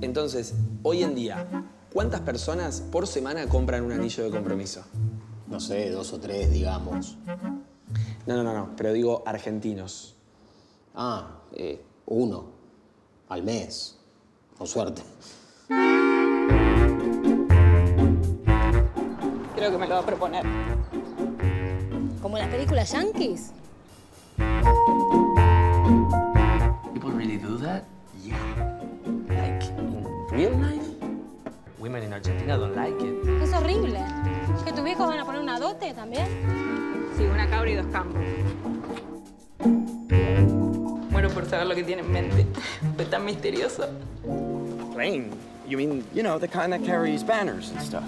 Entonces, hoy en día, ¿cuántas personas por semana compran un anillo de compromiso? No sé, 2 o 3, digamos. No, pero digo argentinos. Ah, 1 al mes, con suerte. Creo que me lo va a proponer. ¿Como en las películas yankees? People really do that? Yeah. Like, in real life? Women in Argentina don't like it. Es horrible. ¿Es que tus viejos van a poner una dote también? Sí, una cabra y 2 campos. Muero por saber lo que tiene en mente. Fue tan misterioso. Rain, you mean, you know, the kind that carries banners and stuff.